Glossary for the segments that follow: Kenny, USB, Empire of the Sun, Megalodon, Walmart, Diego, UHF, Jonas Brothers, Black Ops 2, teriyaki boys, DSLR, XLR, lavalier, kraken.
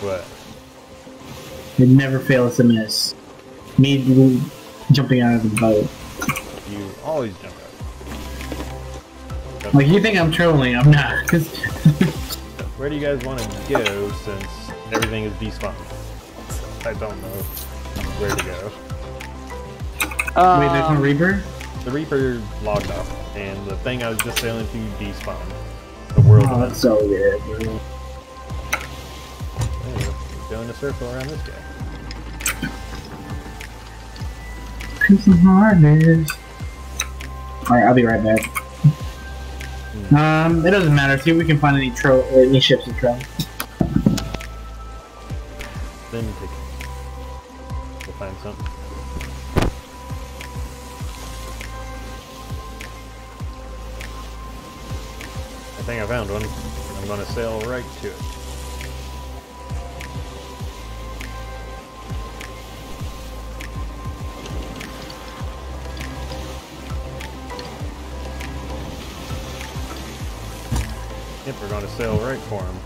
What? It never fails to miss. Me jumping out of the boat. You always jump out. Like, you think I'm trolling, I'm not. Where do you guys want to go since everything is despawned? I don't know where to go. Wait, there's no Reaper? The Reaper logged off, and the thing I was just sailing to despawned. The world. Oh, that's so weird, bro. Going a circle around this guy. Piece of harness. Alright, I'll be right back. Hmm. It doesn't matter. See if we can find any ships to try. Then we'll find something. I think I found one. I'm gonna sail right to it. We're going to sail right for him.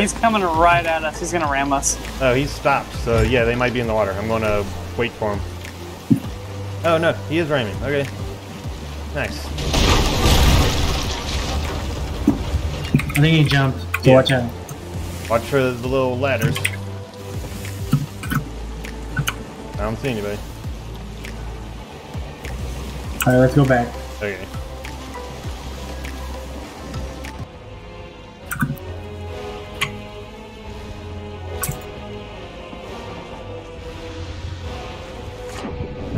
He's coming right at us. He's going to ram us. Oh, he's stopped. So, yeah, they might be in the water. I'm going to wait for him. Oh, no. He is ramming. Okay. Nice. I think he jumped. So yeah. Watch out. Watch for the little ladders. I don't see anybody. Alright, let's go back. Okay.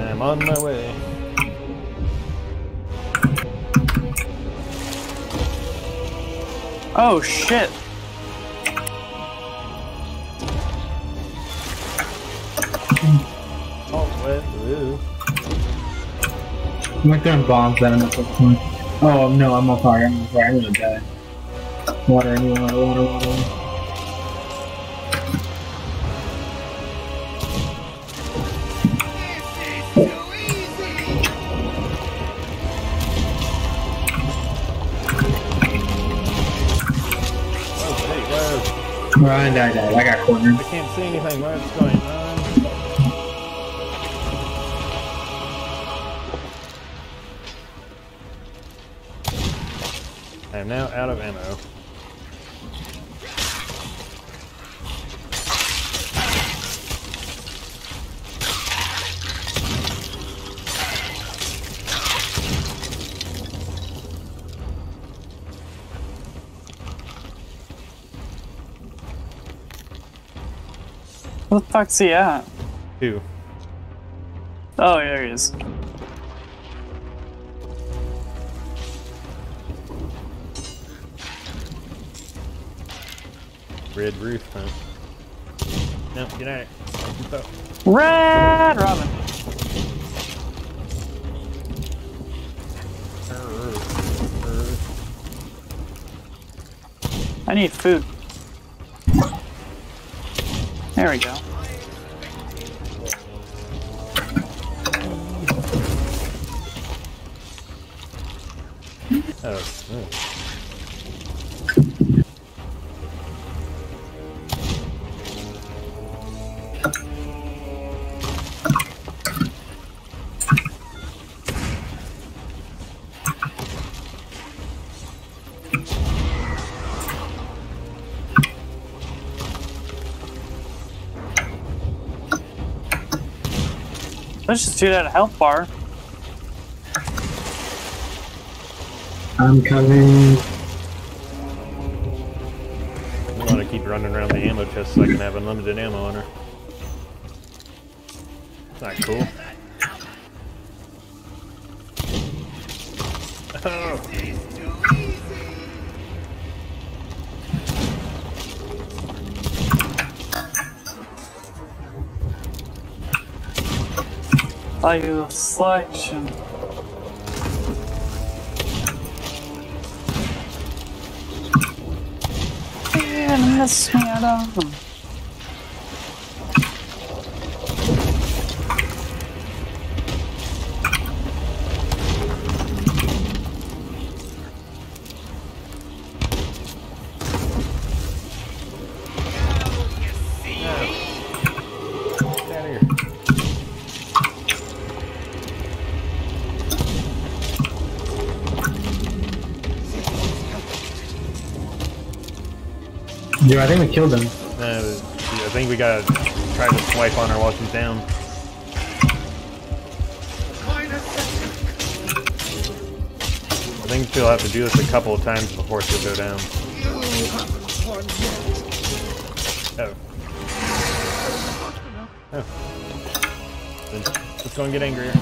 I'm on my way. Oh shit! I'm like throwing bombs at him at this point. Oh no, I'm on fire, I'm on fire, I'm gonna die. Water, I need water, water, water. Oh, hey, I died, I got cornered. I can't see anything, where is it going? I am now out of ammo. Where the fuck's he at? Who? Oh, there he is. Red roof, huh? No, get out of here. Red Robin! I need food. There we go. Oh, oh. Let's just do that health bar. I'm coming. I want to keep running around the ammo chest so I can have unlimited ammo on her. It's not cool. Like a selection. Man, miss me out of them. Dude, I think we killed him. I think we gotta try to swipe on our watch him down. I think we'll have to do this a couple of times before she'll go down. Oh. Oh. Let's go and get angrier.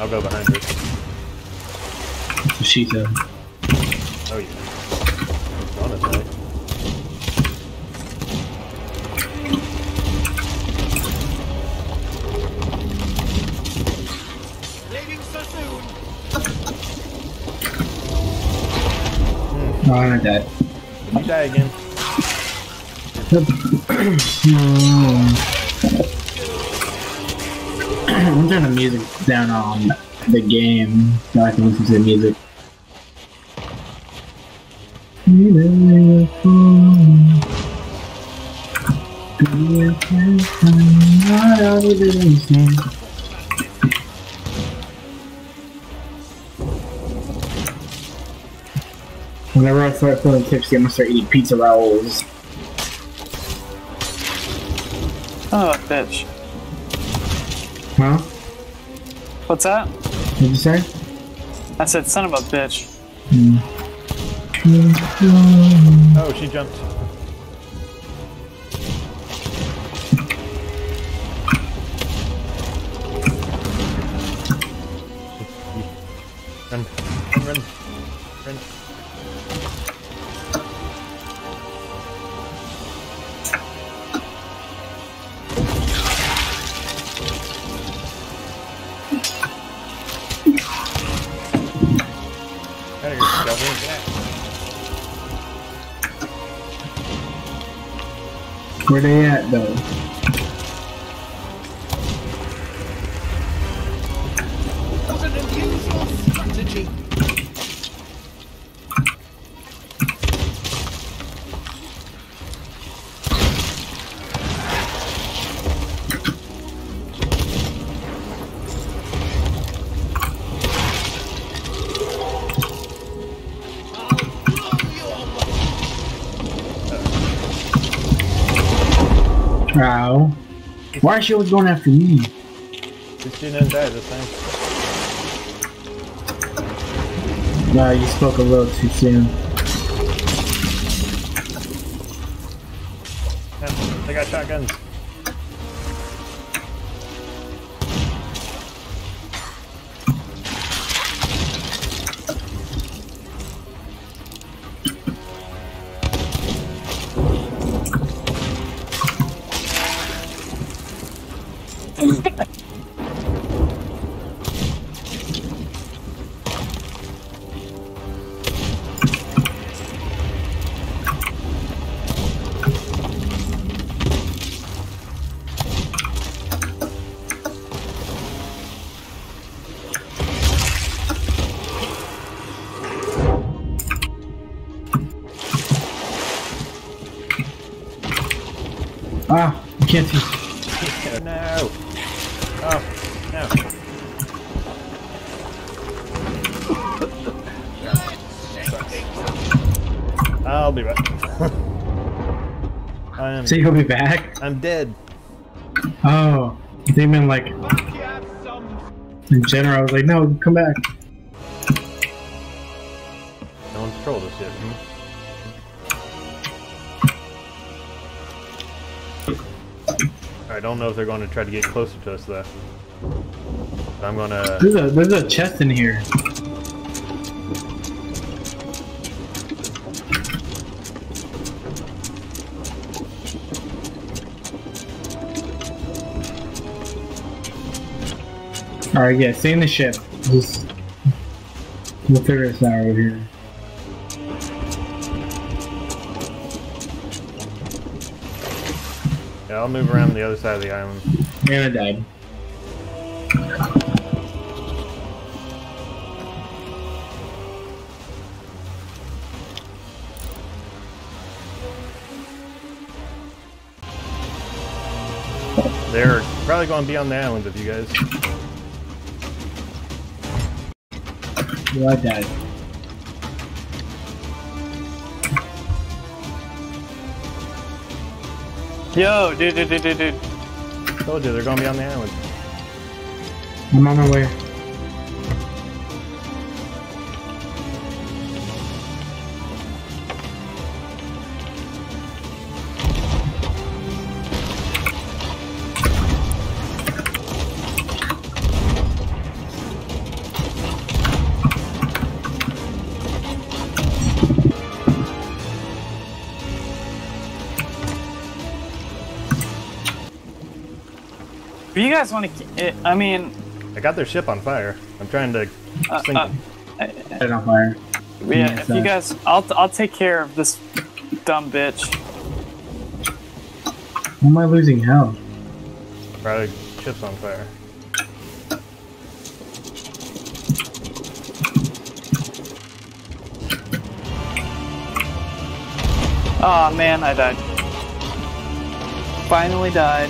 I'll go behind her. She can. Oh yeah. Jonas, right? Oh, I'm gonna die. You die again. I'm turning the music down on the game so I can listen to the music. Whenever I start feeling tipsy, I'm gonna start eating pizza rolls. Oh, bitch. Huh? What's that? What did you say? I said, son of a bitch. Mm. Oh, she jumped. Run. Where they at though? What an unusual strategy. Wow. Why is she always going after me? This dude doesn't die this time. Nah, you spoke a little too soon. Yeah, they got shotguns. Ah, I can't see. No. Oh, no. I'll be back. So you'll be back? I'm dead. Oh, they meant like... In general, I was like, no, come back. No one's trolled us yet, hmm? I don't know if they're going to try to get closer to us though. I'm gonna. There's a chest in here. All right, yeah, stay in the ship. Just we'll figure this out right here. Yeah, I'll move around the other side of the island. Man, I died. They're probably going to be on the island with you guys. before I died. Yo, dude. Told you, they're gonna be on the island. I'm on my way. But you guys want to? I mean, I got their ship on fire. I'm trying to sink them. They're on fire. Yeah, if you guys, I'll take care of this dumb bitch. Why am I losing health? Probably ship's on fire. Aw, oh, man, I died. Finally died.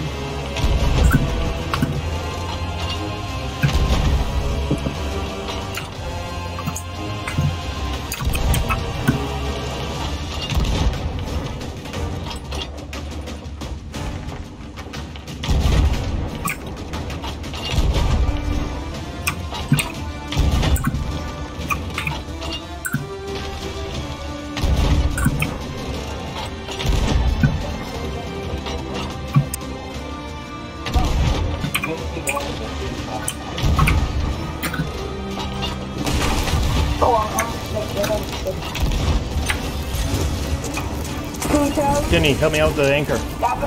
Kenny, help me out with the anchor. Alright.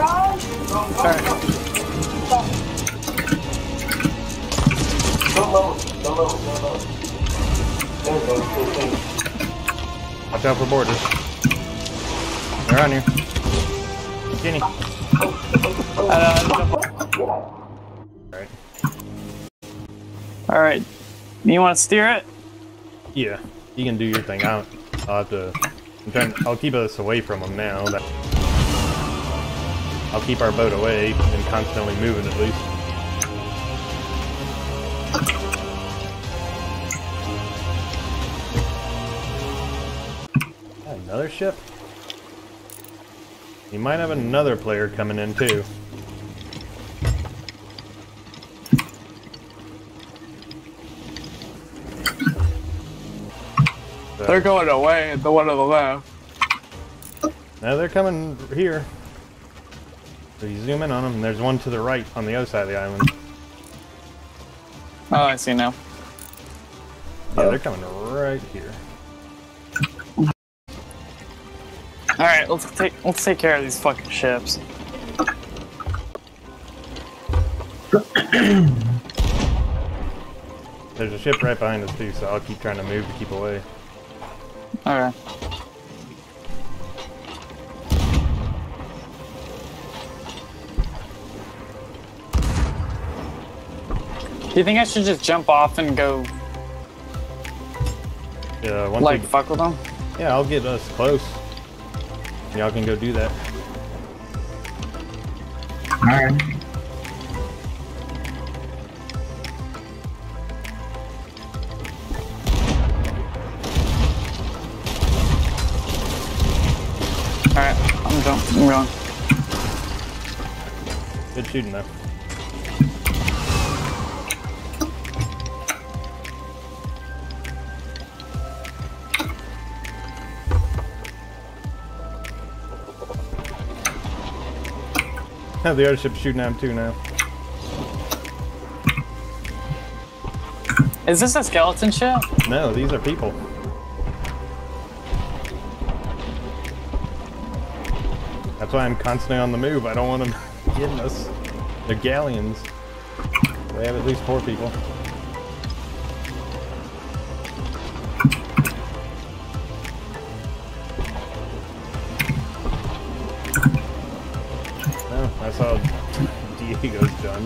Watch out for boarders. They're on here. Kenny. Alright. Alright. You want to steer it? Yeah. You can do your thing. I'll have to... I'll keep us away from them now. I'll keep our boat away and constantly moving at least. Another ship? You might have another player coming in too. They're going away at the one on the left. Now they're coming here. So you zoom in on them, and there's one to the right on the other side of the island. Oh, I see now. Yeah, they're coming right here. All right, let's take care of these fucking ships. There's a ship right behind us too, so I'll keep trying to move to keep away. Alright. Do you think I should just jump off and go? Yeah, once like fuck with them? Yeah, I'll get us close. Y'all can go do that. Alright. I'm wrong. Good shooting though. Now the other ship's shooting at him too now. Is this a skeleton ship? No, these are people. That's why I'm constantly on the move. I don't want them getting us. They're galleons. They have at least 4 people. Oh, I saw Diego's done.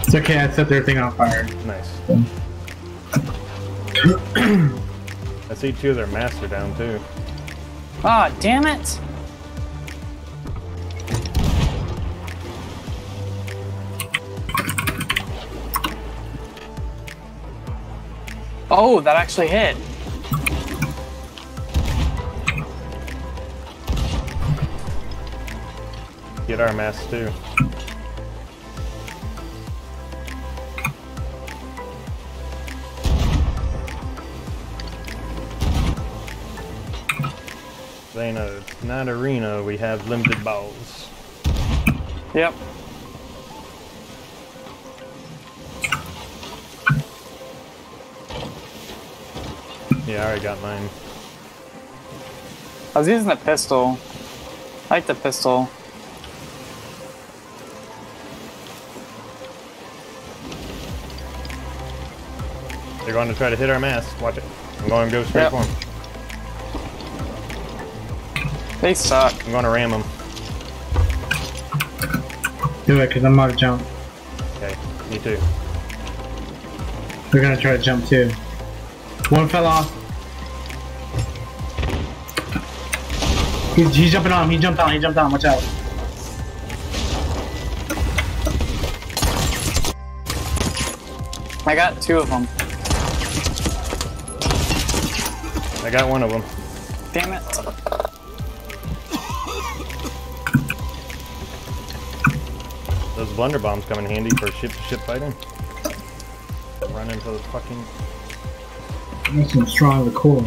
It's okay, I set their thing on fire. Nice. I see 2 of their masts are down too. Ah, damn it! Oh, that actually hit. Get our mass too. They know it's not arena, we have limited balls. Yep. Yeah, I already got mine. I was using the pistol. I like the pistol. They're going to try to hit our mass. Watch it. I'm going to go straight for them. They suck. I'm going to ram them. Do it, because I'm about to jump. Okay, me too. They're going to try to jump too. One fell off. He's jumping on him. He jumped on him. Watch out. I got two of them. I got one of them. Damn it. Those blunderbombs come in handy for ship-to-ship fighting. Run into the fucking... That's some strong recoil.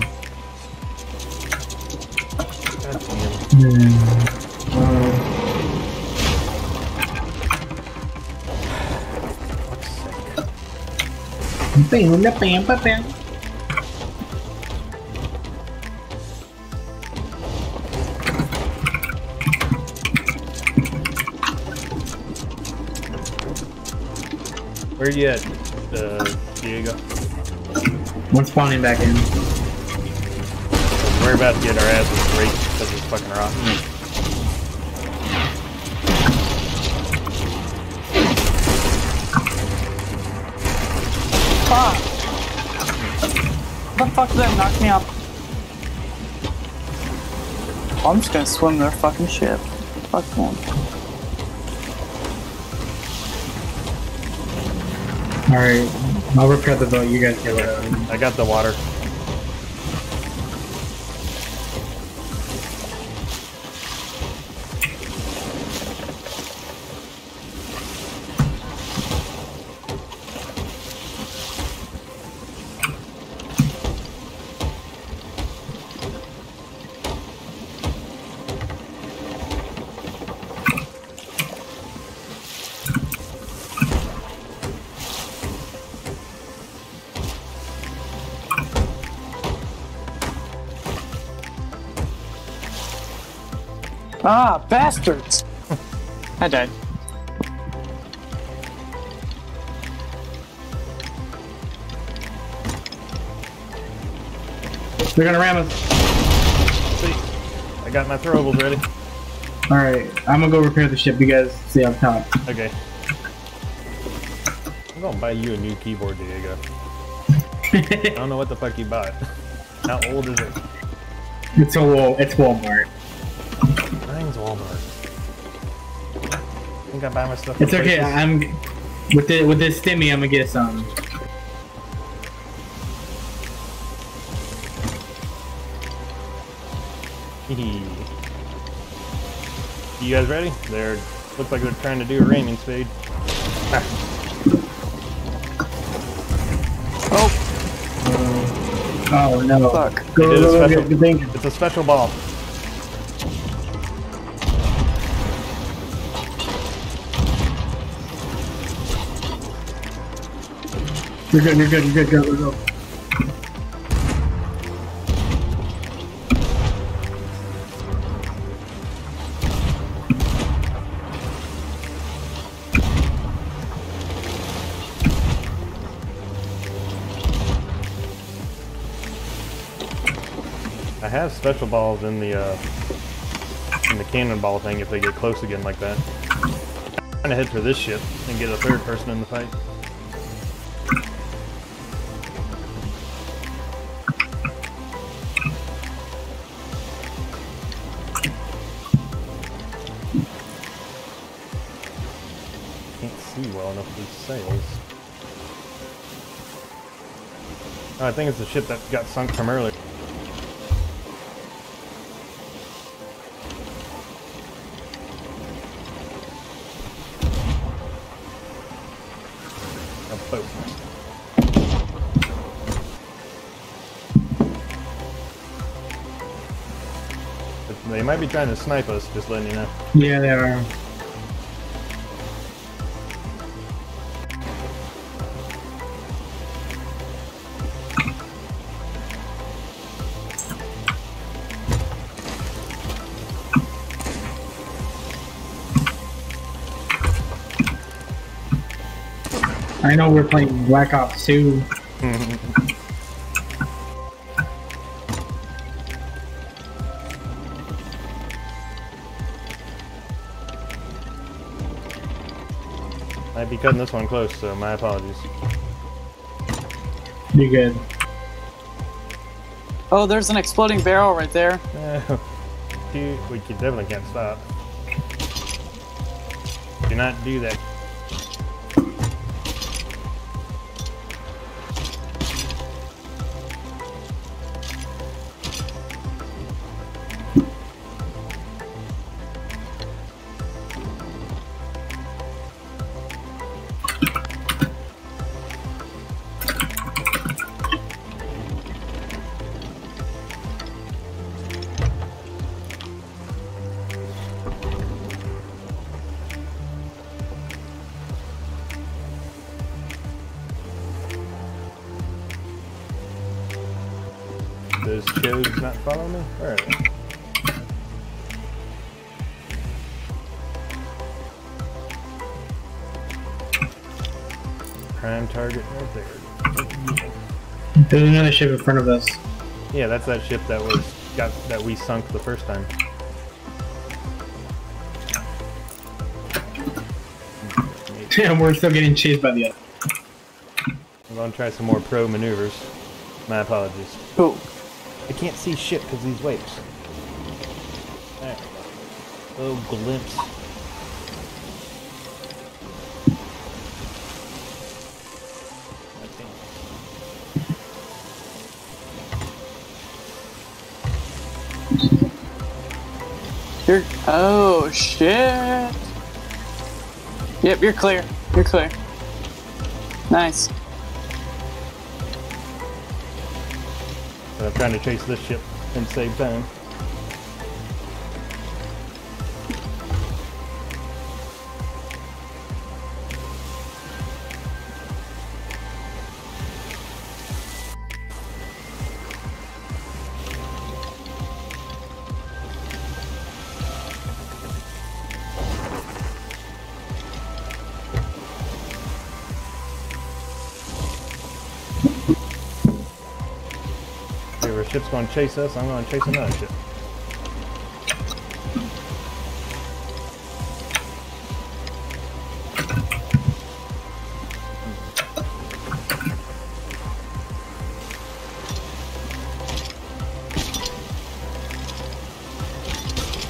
Where you at, Diego? We're spawning back in. We're about to get our asses raped because it's fucking rotten. Fuck! What the fuck did that knock me up? I'm just gonna swim their fucking ship. Fuck them. Alright. I'll repair the boat, you guys get it. I got the water. Ah, bastards! I died. They're gonna ram us. See, I got my throwables ready. Alright, I'm gonna go repair the ship. You guys see up top. Okay. I'm gonna buy you a new keyboard, Diego. I don't know what the fuck you bought. How old is it? It's a it's Walmart. Walmart. I think I buy my stuff. It's okay. Places. I'm with this stimmy. I'm gonna get some. You guys ready? They're looks like they're trying to do a ramming speed. Oh! Oh no! Fuck! It's a special ball. You're good, go. I have special balls in the cannonball thing if they get close again like that. I'm trying to head for this ship and get a third person in the fight. Can't see well enough these sails. I think it's the ship that got sunk from earlier. They might be trying to snipe us, just letting you know. Yeah, they are. I know we're playing Black Ops 2. I'd be cutting this one close, so my apologies. You're good. Oh, there's an exploding barrel right there. Dude, we definitely can't stop. Do not do that. Those shows not following me? Where are they? Prime target right there. There's another ship in front of us. Yeah, that's that ship that was that we sunk the first time. Damn, we're still getting chased by the other. I'm gonna try some more pro maneuvers. My apologies. Cool. I can't see shit because these waves. Alright. Little glimpse. You're. Oh shit! Yep, you're clear. You're clear. Nice. I'm trying to chase this ship and save time. Ship's gonna chase us, I'm gonna chase another ship.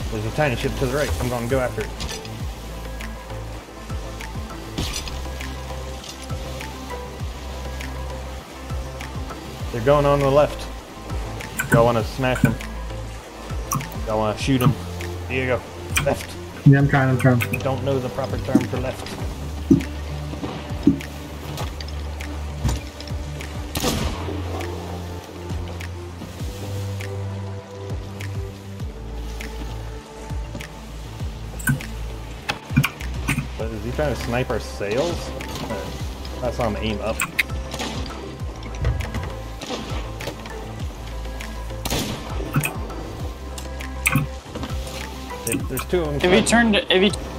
There's a tiny ship to the right, I'm gonna go after it. They're going on the left. Y'all want to smash him. Y'all want to shoot him. Diego, left. Yeah, I'm trying, I don't know the proper term for left. But is he trying to snipe our sails? I saw him aim up. There's two of them. If you turned,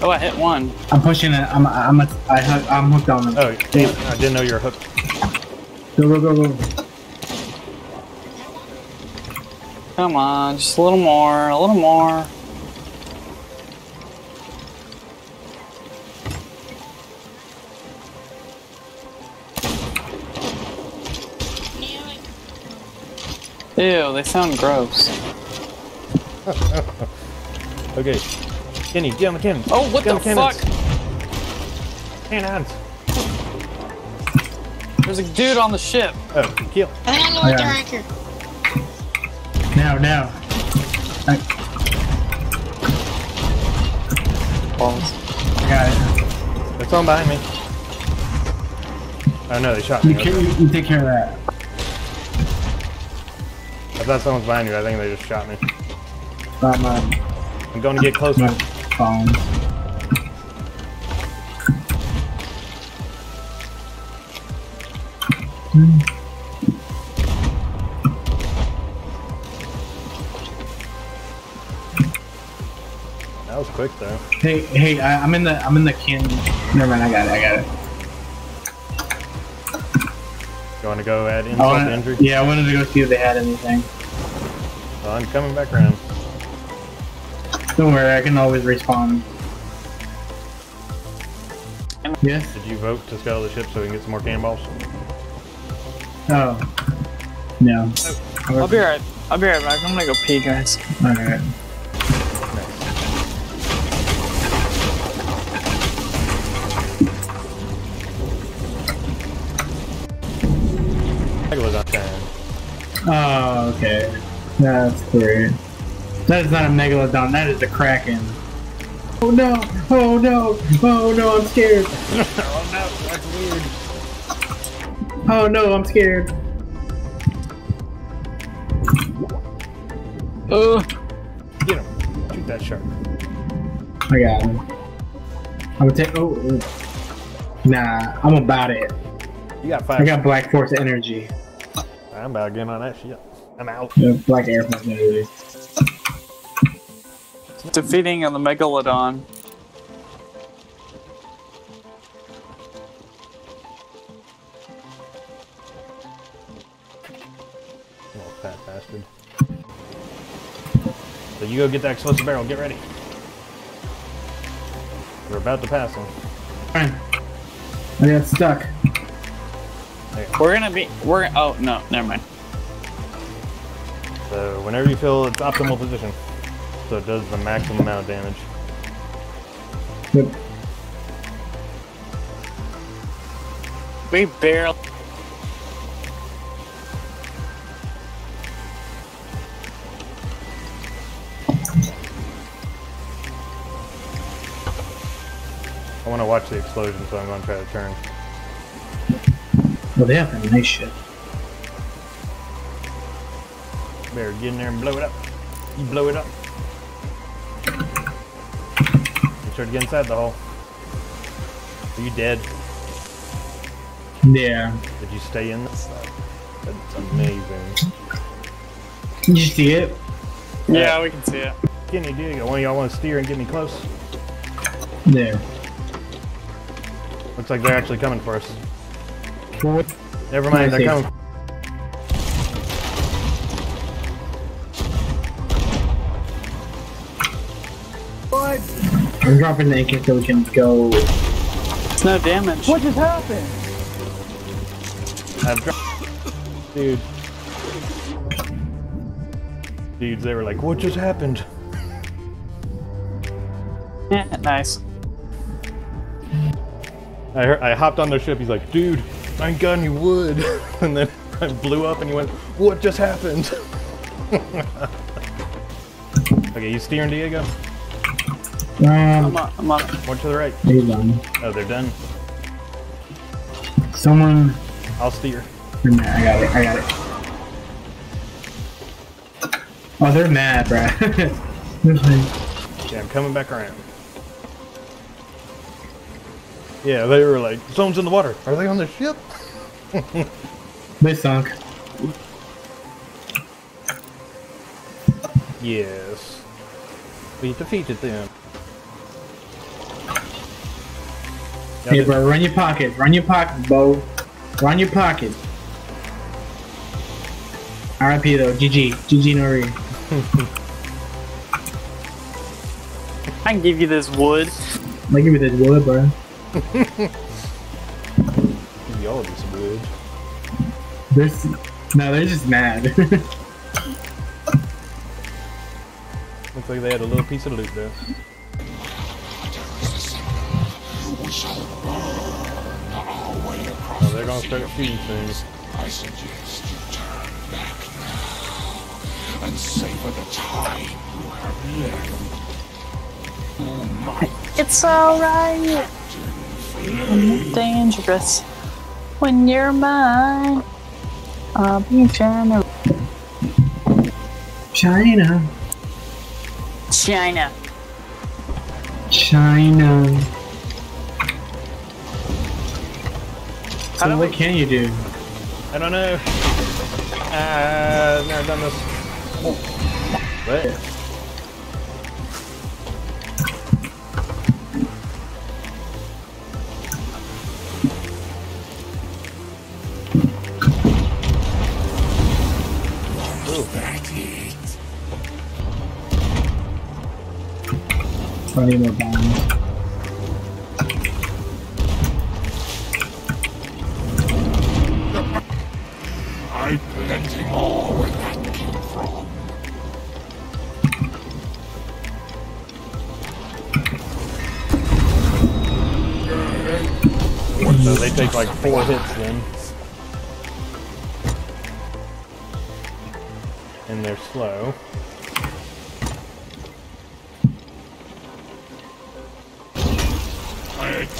oh, I hit one. I'm pushing it. I'm hooked on them. Oh, damn! I didn't know you were hooked. Go, go, go, go! Come on, just a little more, a little more. Ew, they sound gross. Okay, Kenny, get on the cannon. Oh, what the fuck? Cannons. There's a dude on the ship. Oh, kill. Hello, Tracker. Now, now. Balls. I got it. It's on behind me. Oh no, they shot me. You take care of that. I thought someone's behind you. I think they just shot me. Not mine. I'm going to get closer. Fine. That was quick though. Hey, hey, I'm in the canyon. Never mind, I got it. You want to go add insult to injury? Yeah, I wanted to go see if they had anything. Well, I'm coming back around. Don't worry, I can always respawn. Yes? Did you vote to scuttle the ship so we can get some more cannonballs? Oh. No. I'll be right. I'll be right back. I'm gonna go pee, guys. Alright. Oh, okay. That's great. That is not a Megalodon, that is a kraken. Oh no! Oh no! Oh no, I'm scared! Oh no, that's weird. Oh no, I'm scared. Oh! Get him. Shoot that shark. I got him. I'm gonna take. Oh! Nah, I'm about it. You got fire. I got Black Force Energy. I'm about getting on that shit. I'm out. Yeah, Black Air Force Energy. Defeating on the Megalodon. Oh, fat bastard. So you go get that explosive barrel, get ready. We're about to pass him. Fine. I got stuck. We're gonna be, oh no, never mind. So whenever you feel it's optimal position. So it does the maximum amount of damage. Yep. We barely. I want to watch the explosion, so I'm going to try to turn. Well, they have a nice ship. Better get in there and blow it up. You blow it up. Sure to get inside the hole. Are you dead? Yeah. Did you stay in this? That's amazing. Can you see it? Yeah, we can see it. Kenny, Diego, one of y'all want to steer and get me close? There. Looks like they're actually coming for us. What? Never mind, they're coming. I'm dropping the anchor so we can go. It's no damage. What just happened? I've dropped. Dude. Dudes, they were like, what just happened? Yeah, nice. I hopped on their ship. He's like, dude, I ain't got any wood. And then I blew up and he went, what just happened? Okay, you steering, Diego? I'm up. More to the right. They're done. Oh, they're done. Someone. I'll steer. I got it. Oh, they're mad, bruh. Yeah, I'm coming back around. Yeah, they were like, someone's in the water. Are they on the ship? They sunk. Yes. We defeated them. Hey bro, run your pockets, bo. Run your pockets. RIP though, GG. GG no re. I can give you this wood. I give you this wood, bro. Give y'all this wood. They're just mad. Looks like they had a little piece of loot there. Oh, they're gonna start feeding things. I suggest you turn back now and savor the time you have left. It's alright. I'm dangerous. When you're mine, I'll be generous. China. So what can you do? I don't know. I've never done this. Oh. Where? I need more bombs. So they take like 4 hits then. And they're slow.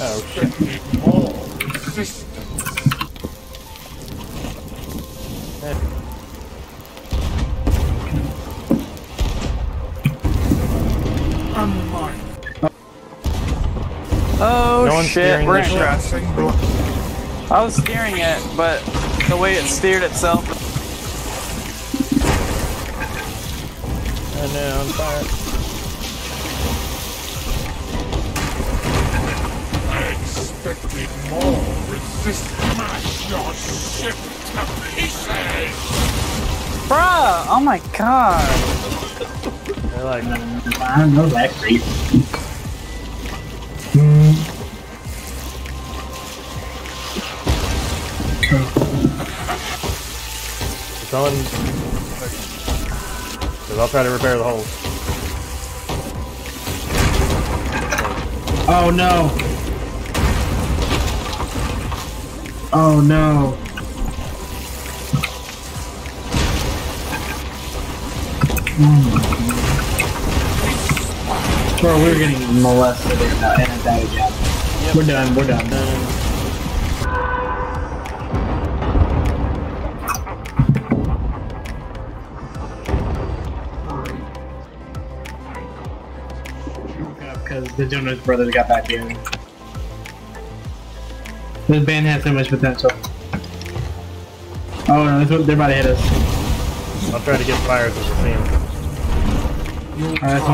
Oh shit. All systems. Oh no shit, we're in crossing. I was steering it, but the way it steered itself. I know, I'm tired. I expected more resistance. Smash your ship to pieces! Bruh! Oh my god! They're like, I don't know that creep. It's on. Cause I'll try to repair the hole. Oh no! Oh no! Bro, we were getting molested in a bad job. Yep. We're done, we're done. Because the Jonas Brothers got back here. This band has so much potential. Oh no, they're about to hit us. I'll try to get fires at the same. Alright, that's one.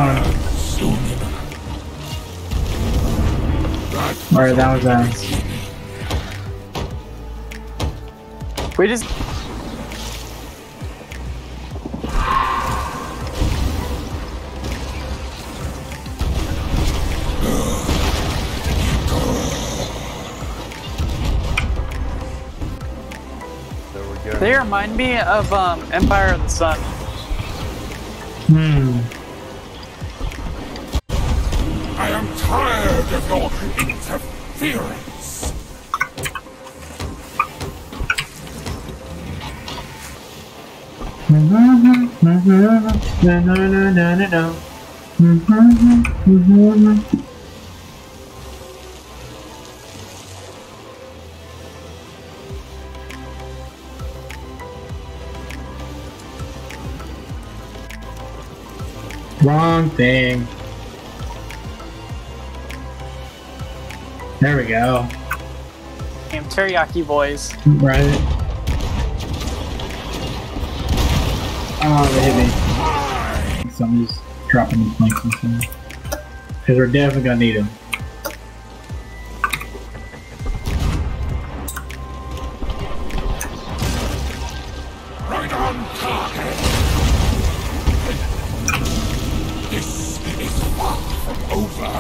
Alright, that was nice. We just... They remind me of Empire of the Sun. I am tired of your interference. Wrong thing. There we go. Damn teriyaki boys. Right. Oh, they hit me. Somebody's dropping these planks and stuff. Because we're definitely gonna need them. Right on target. This is far from over.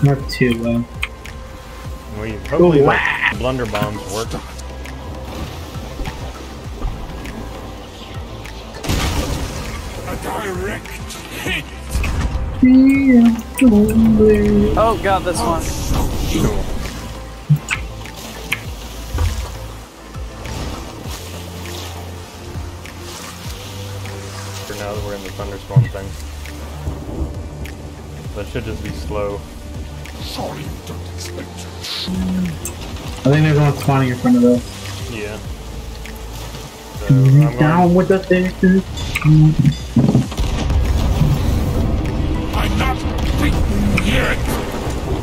Not too low. Well, you totally Blunder bombs work. A direct hit. Oh god, this one. Cool. For now that we're in the thunderstorm thing, that should just be slow. Sorry, you don't expect to. I think there's one spawning in front of us. Yeah. So I'm down with the faces. I'm not beaten yet.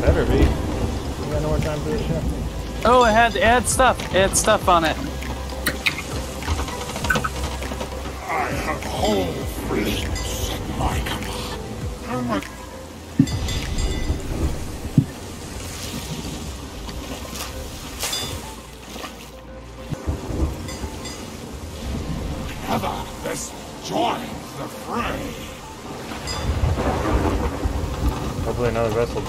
Better be. We got no more time for this shit. Oh, it had stuff. It had stuff on it. I have whole fleets at my command. Oh my god. Another vessel.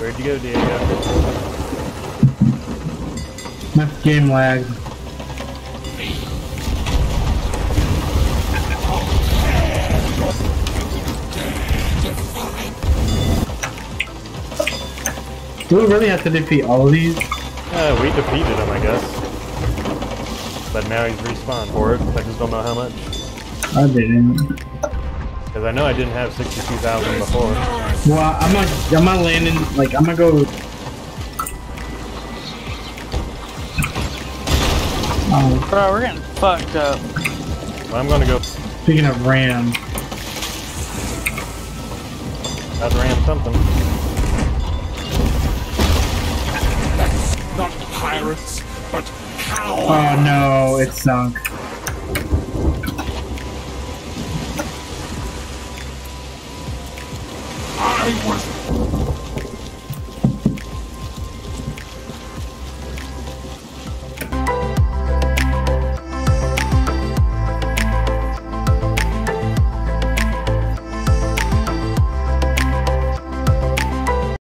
Where'd you go, Diego? My game lagged. Do we really have to defeat all of these? We defeated him, I guess. But now he's respawned for it. I just don't know how much. I didn't. Because I know I didn't have 62,000 before. Well, I'm not landing. Like I'm gonna go. Oh, bro, we're getting fucked up. Well, I'm gonna go. Speaking of RAM, I'd ram something. That's not pirates, but cowards. Oh no, it sunk.